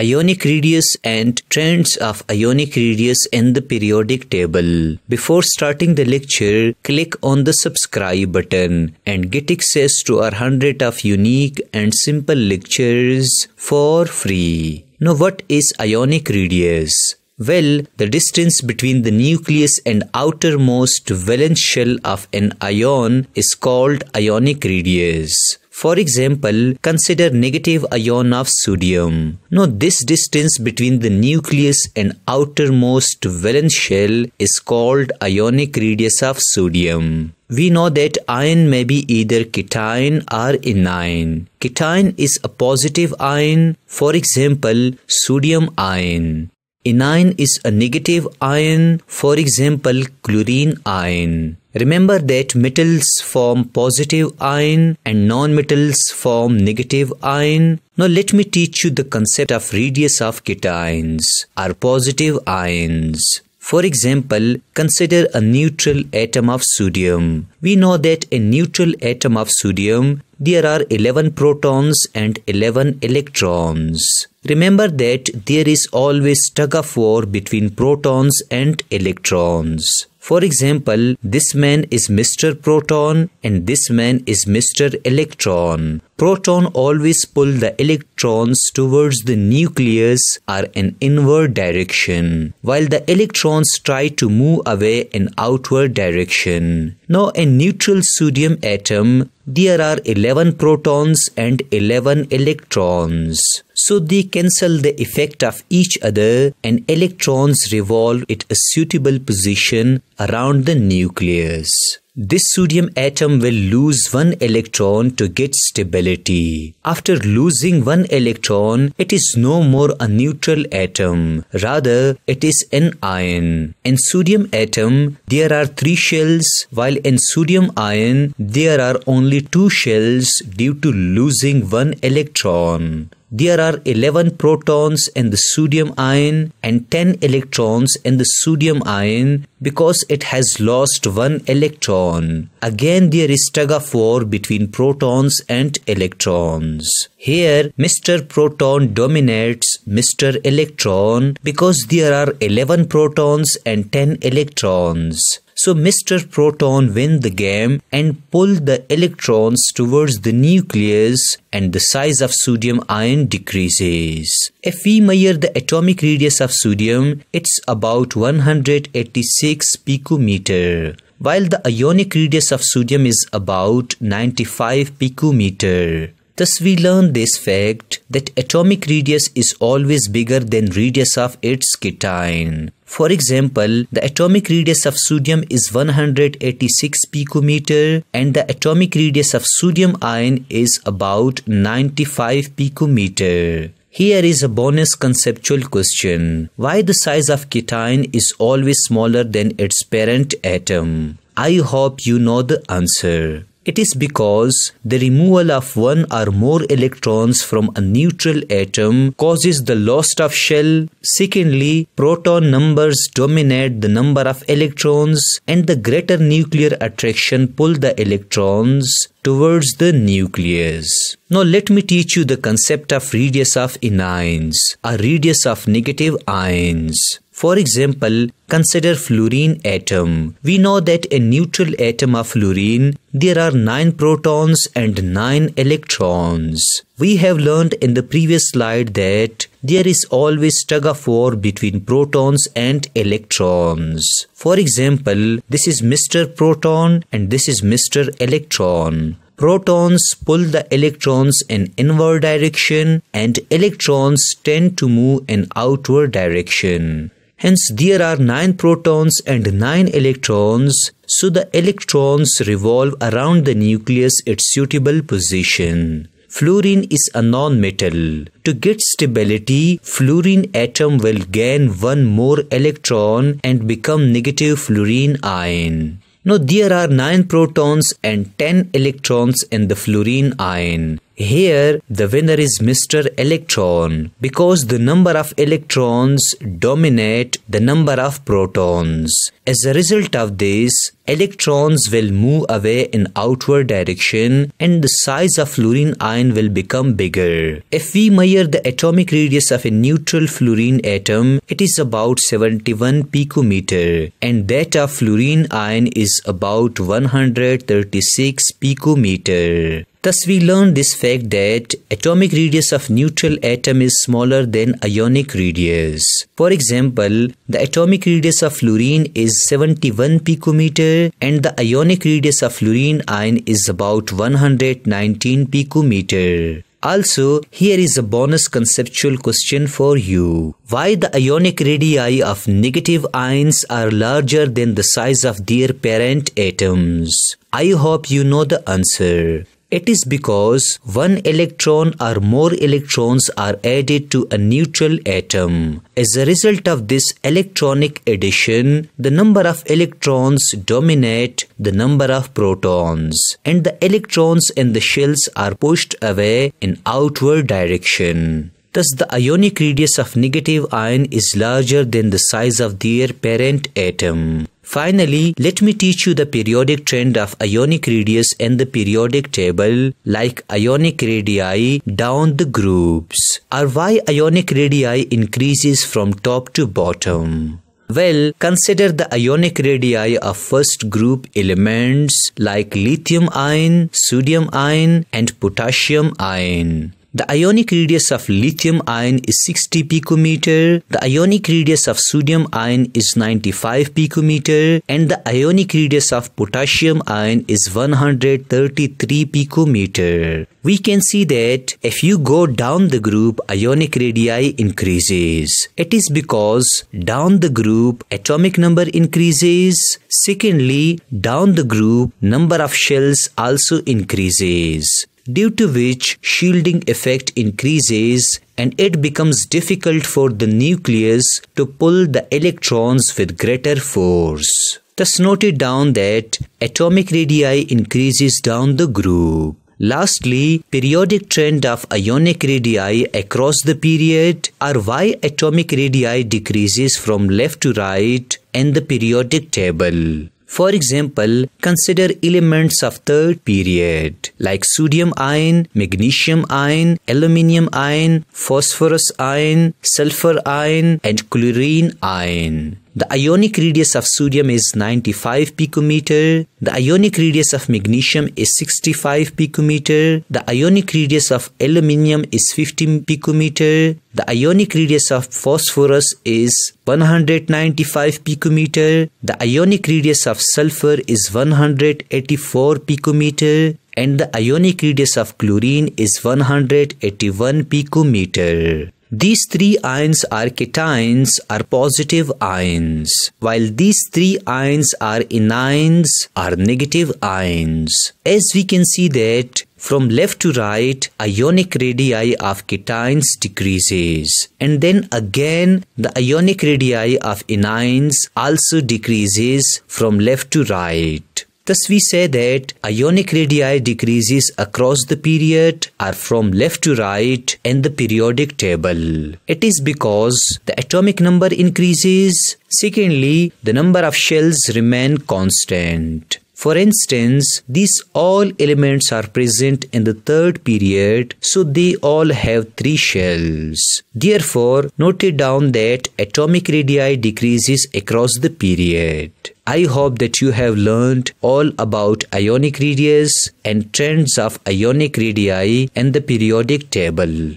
Ionic radius and trends of ionic radius in the periodic table. Before starting the lecture, click on the subscribe button and get access to our 100 of unique and simple lectures for free. Now, what is ionic radius? Well, the distance between the nucleus and outermost valence shell of an ion is called ionic radius. For example, consider negative ion of sodium. Now, this distance between the nucleus and outermost valence shell is called ionic radius of sodium. We know that ion may be either cation or anion. Cation is a positive ion, for example, sodium ion. Anion is a negative ion, for example, chlorine ion. Remember that metals form positive ion and non-metals form negative ion. Now let me teach you the concept of radius of cations or positive ions. For example, consider a neutral atom of sodium. We know that a neutral atom of sodium, there are 11 protons and 11 electrons. Remember that there is always tug of war between protons and electrons. For example, this man is Mr. Proton and this man is Mr. Electron. Proton always pull the electrons towards the nucleus or an inward direction, while the electrons try to move away in outward direction. Now, a neutral sodium atom, there are 11 protons and 11 electrons. So they cancel the effect of each other and electrons revolve at a suitable position around the nucleus. This sodium atom will lose one electron to get stability. After losing one electron, it is no more a neutral atom. Rather, it is an ion. In sodium atom, there are 3 shells, while in sodium ion, there are only 2 shells due to losing one electron. There are 11 protons in the sodium ion and 10 electrons in the sodium ion because it has lost one electron. Again, there is tug of war between protons and electrons. Here, Mr. Proton dominates Mr. Electron because there are 11 protons and 10 electrons. So Mr. Proton win the game and pull the electrons towards the nucleus and the size of sodium ion decreases. If we measure the atomic radius of sodium, it's about 186 picometer, while the ionic radius of sodium is about 95 picometer. Thus, we learn this fact that atomic radius is always bigger than radius of its cation. For example, the atomic radius of sodium is 186 picometer and the atomic radius of sodium ion is about 95 picometer. Here is a bonus conceptual question. Why the size of cation is always smaller than its parent atom? I hope you know the answer. It is because the removal of one or more electrons from a neutral atom causes the loss of shell. Secondly, proton numbers dominate the number of electrons and the greater nuclear attraction pulls the electrons towards the nucleus. Now let me teach you the concept of radius of anions or radius of negative ions. For example, consider fluorine atom. We know that a neutral atom of fluorine, there are 9 protons and 9 electrons. We have learned in the previous slide that there is always tug of war between protons and electrons. For example, this is Mr. Proton and this is Mr. Electron. Protons pull the electrons in inward direction and electrons tend to move in outward direction. Hence, there are 9 protons and 9 electrons, so the electrons revolve around the nucleus at suitable position. Fluorine is a non-metal. To get stability, fluorine atom will gain one more electron and become negative fluorine ion. Now, there are 9 protons and 10 electrons in the fluorine ion. Here, the winner is Mr. Electron because the number of electrons dominate the number of protons. As a result of this, electrons will move away in outward direction and the size of fluorine ion will become bigger. If we measure the atomic radius of a neutral fluorine atom, it is about 71 picometer and that of fluorine ion is about 136 picometer. Thus, we learn this fact that atomic radius of neutral atom is smaller than ionic radius. For example, the atomic radius of fluorine is 71 picometer and the ionic radius of fluorine ion is about 119 picometer. Also, here is a bonus conceptual question for you. Why the ionic radii of negative ions are larger than the size of their parent atoms? I hope you know the answer. It is because one electron or more electrons are added to a neutral atom. As a result of this electronic addition, the number of electrons dominate the number of protons, and the electrons and the shells are pushed away in outward direction. Thus, the ionic radius of negative ion is larger than the size of their parent atom. Finally, let me teach you the periodic trend of ionic radius and the periodic table, like ionic radii down the groups, or why ionic radii increases from top to bottom. Well, consider the ionic radii of first group elements like lithium ion, sodium ion, and potassium ion. The ionic radius of lithium ion is 60 picometer, the ionic radius of sodium ion is 95 picometer, and the ionic radius of potassium ion is 133 picometer. We can see that if you go down the group, ionic radii increases. It is because down the group, atomic number increases. Secondly, down the group, number of shells also increases, due to which shielding effect increases and it becomes difficult for the nucleus to pull the electrons with greater force. Thus note it down that atomic radii increases down the group. Lastly, periodic trend of ionic radii across the period, or why atomic radii decreases from left to right, and the periodic table. For example, consider elements of third period like sodium ion, magnesium ion, aluminium ion, phosphorus ion, sulfur ion, and chlorine ion. The ionic radius of sodium is 95 picometer, the ionic radius of magnesium is 65 picometer, the ionic radius of aluminium is 15 picometer, the ionic radius of phosphorus is 195 picometer, the ionic radius of sulfur is 184 picometer, and the ionic radius of chlorine is 181 picometer. These three ions are cations or positive ions, while these three ions are anions or negative ions. As we can see that from left to right, ionic radii of cations decreases, and then again the ionic radii of anions also decreases from left to right. Thus we say that ionic radii decreases across the period, or from left to right, and the periodic table. It is because the atomic number increases. Secondly, the number of shells remain constant. For instance, these all elements are present in the third period, so they all have 3 shells. Therefore, note it down that atomic radii decreases across the period. I hope that you have learned all about ionic radius and trends of ionic radii and the periodic table.